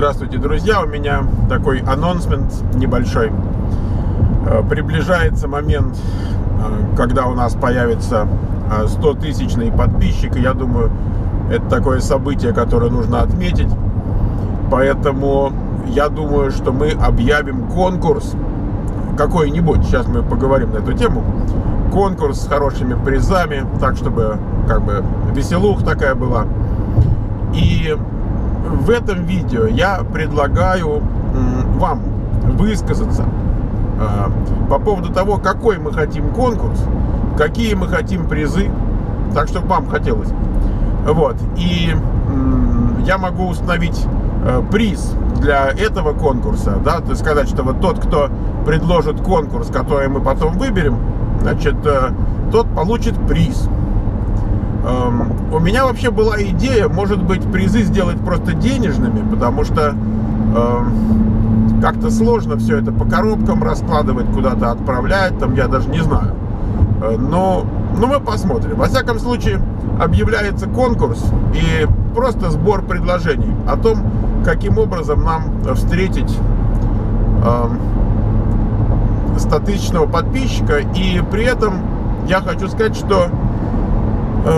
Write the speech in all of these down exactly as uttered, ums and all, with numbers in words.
Здравствуйте, друзья! У меня такой анонсмент небольшой. Приближается момент, когда у нас появится сто тысячный подписчик. Я думаю, это такое событие, которое нужно отметить. Поэтому я думаю, что мы объявим конкурс какой-нибудь. Сейчас мы поговорим на эту тему. Конкурс с хорошими призами, так, чтобы как бы веселуха такая была. И в этом видео я предлагаю вам высказаться по поводу того, какой мы хотим конкурс, какие мы хотим призы, так, чтобы вам хотелось. Вот. И я могу установить приз для этого конкурса, да, то есть сказать, что вот тот, кто предложит конкурс, который мы потом выберем, значит, тот получит приз. У меня вообще была идея, может быть, призы сделать просто денежными, потому что э, как-то сложно все это по коробкам раскладывать, куда-то отправлять, там я даже не знаю. Но, но мы посмотрим. Во всяком случае, объявляется конкурс и просто сбор предложений о том, каким образом нам встретить э, стотысячного подписчика. И при этом я хочу сказать, что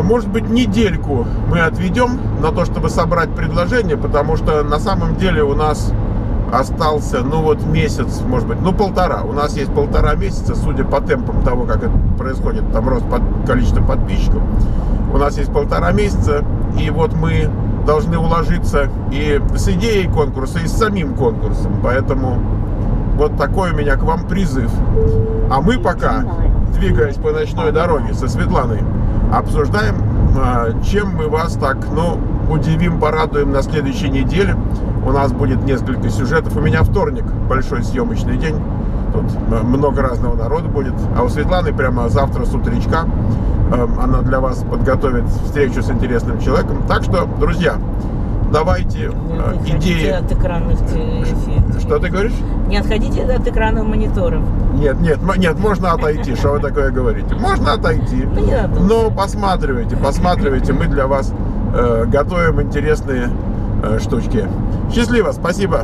может быть, недельку мы отведем на то, чтобы собрать предложение, потому что на самом деле у нас остался, ну вот месяц, может быть, ну полтора. У нас есть полтора месяца, судя по темпам того, как это происходит, там рост под, количества подписчиков. У нас есть полтора месяца, и вот мы должны уложиться и с идеей конкурса, и с самим конкурсом. Поэтому вот такой у меня к вам призыв. А мы пока, двигаясь по ночной дороге со Светланой, обсуждаем, чем мы вас так, ну, удивим, порадуем на следующей неделе. У нас будет несколько сюжетов. У меня вторник, большой съемочный день. Тут много разного народа будет. А у Светланы прямо завтра с утречка она для вас подготовит встречу с интересным человеком. Так что, друзья, давайте не идеи... от экранов телефона. Что ты говоришь? Не отходите от экранов мониторов. Нет, нет, нет, можно отойти. Что вы такое говорите? Можно отойти. Но посматривайте, посматривайте. Мы для вас э, готовим интересные э, штучки. Счастливо, спасибо.